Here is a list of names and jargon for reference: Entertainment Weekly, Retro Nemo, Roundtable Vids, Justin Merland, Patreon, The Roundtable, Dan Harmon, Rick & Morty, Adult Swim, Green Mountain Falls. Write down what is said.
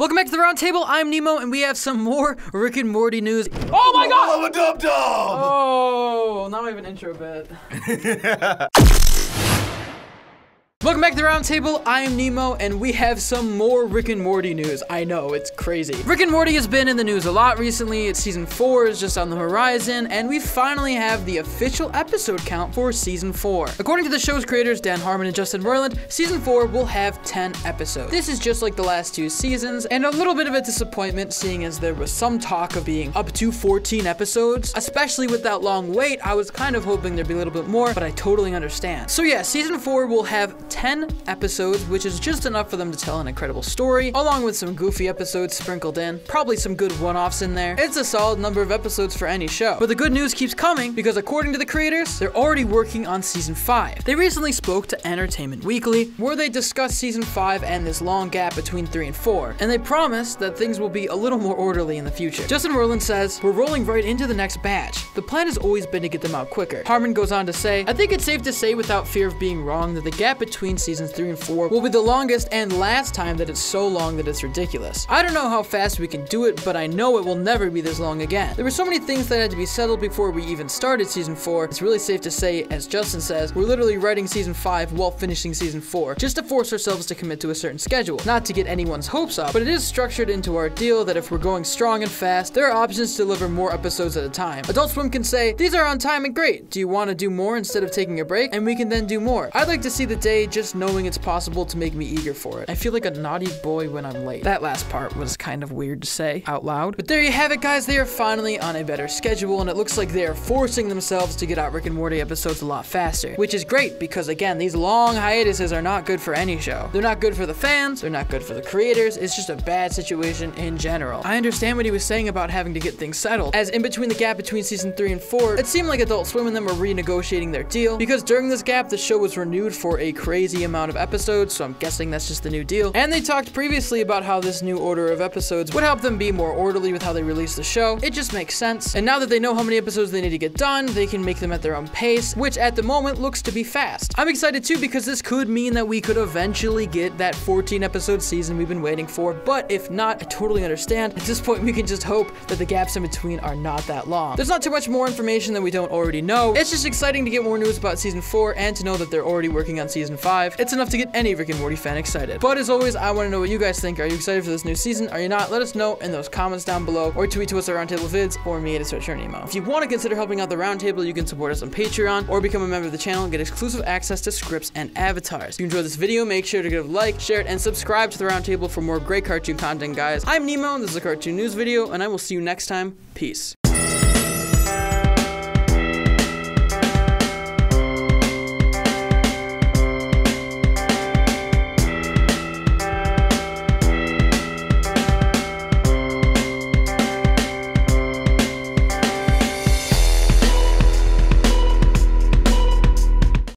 Welcome back to the Roundtable. I'm Nemo, and we have some more Rick and Morty news. Oh my God! I'm a dub dub. Oh, now I have an intro bit. Welcome back to the Roundtable. I'm Nemo, and we have some more Rick and Morty news. I know, it's crazy. Rick and Morty has been in the news a lot recently. It's season 4 is just on the horizon, and we finally have the official episode count for season 4. According to the show's creators, Dan Harmon and Justin Merland, season 4 will have 10 episodes. This is just like the last 2 seasons, and a little bit of a disappointment, seeing as there was some talk of being up to 14 episodes. Especially with that long wait, I was kind of hoping there'd be a little bit more, but I totally understand. So yeah, season 4 will have 10 episodes, which is just enough for them to tell an incredible story, along with some goofy episodes sprinkled in, probably some good one-offs in there. It's a solid number of episodes for any show. But the good news keeps coming, because according to the creators, they're already working on season 5. They recently spoke to Entertainment Weekly, where they discussed season 5 and this long gap between 3 and 4, and they promised that things will be a little more orderly in the future. Justin Merland says, "We're rolling right into the next batch. The plan has always been to get them out quicker." Harmon goes on to say, "I think it's safe to say without fear of being wrong that the gap between seasons 3 and 4 will be the longest and last time that it's so long that it's ridiculous. I don't know how fast we can do it, but I know it will never be this long again. There were so many things that had to be settled before we even started season 4. It's really safe to say, as Justin says, we're literally writing season 5 while finishing season 4, just to force ourselves to commit to a certain schedule. Not to get anyone's hopes up, but it is structured into our deal that if we're going strong and fast, there are options to deliver more episodes at a time. Adult Swim can say, these are on time and great. Do you want to do more instead of taking a break? And we can then do more. I'd like to see the day just knowing it's possible to make me eager for it. I feel like a naughty boy when I'm late." That last part was kind of weird to say out loud. But there you have it, guys. They are finally on a better schedule, and it looks like they are forcing themselves to get out Rick and Morty episodes a lot faster, which is great because, again, these long hiatuses are not good for any show. They're not good for the fans. They're not good for the creators. It's just a bad situation in general. I understand what he was saying about having to get things settled, as in between the gap between season 3 and 4, it seemed like Adult Swim and them were renegotiating their deal, because during this gap, the show was renewed for a crazy amount of episodes, so I'm guessing that's just the new deal. And they talked previously about how this new order of episodes would help them be more orderly with how they release the show. It just makes sense. And now that they know how many episodes they need to get done, they can make them at their own pace, which at the moment looks to be fast. I'm excited too, because this could mean that we could eventually get that 14 episode season we've been waiting for, but if not, I totally understand. At this point, we can just hope that the gaps in between are not that long. There's not too much more information that we don't already know. It's just exciting to get more news about season 4 and to know that they're already working on season 5. It's enough to get any Rick and Morty fan excited. But as always, I want to know what you guys think. Are you excited for this new season? Are you not? Let us know in those comments down below, or tweet to us at Roundtable Vids, or me at Retro Nemo. If you want to consider helping out the Roundtable, you can support us on Patreon or become a member of the channel and get exclusive access to scripts and avatars. If you enjoyed this video, make sure to give it a like, share it, and subscribe to the Roundtable for more great cartoon content, guys. I'm Nemo, this is a cartoon news video, and I will see you next time. Peace.